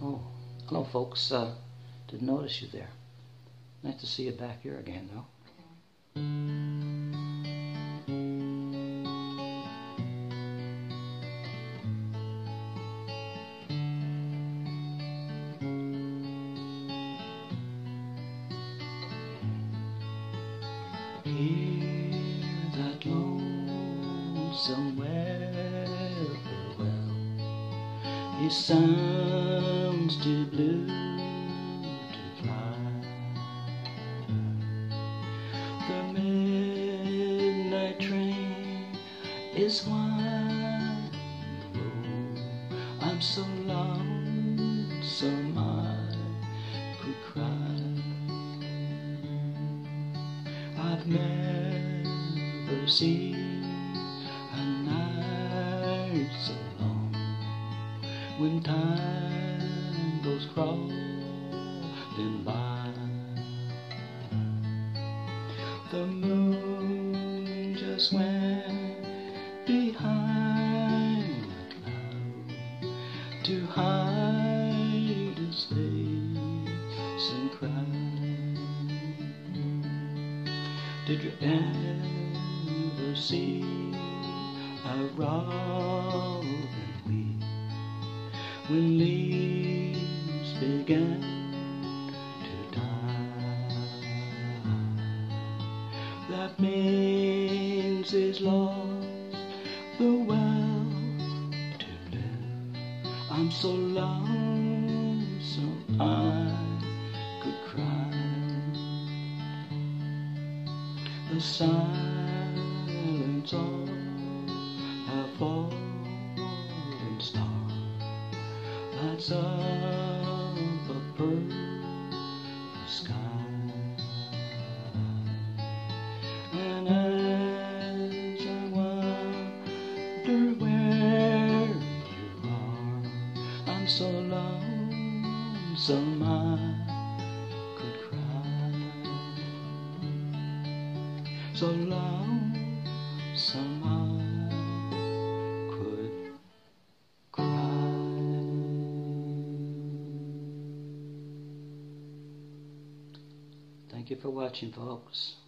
Oh, hello folks, didn't notice you there. Nice to see you back here again though. Hear that lonesome whippoorwill, he sounds too blue to fly. The midnight train is winding low. I'm so lonesome I could cry. I've never seen a night so long, when time goes crawling by. The moon just went behind a cloud to hide its face and cry. Did you ever see a robin weep when leaves began to die? That means he's lost the will to live. I'm so lonesome I could cry. The silence of a falling star lights up a purple sky. And as I wonder where you are, I'm so lonesome I could cry. So lonesome I could cry. Thank you for watching, folks.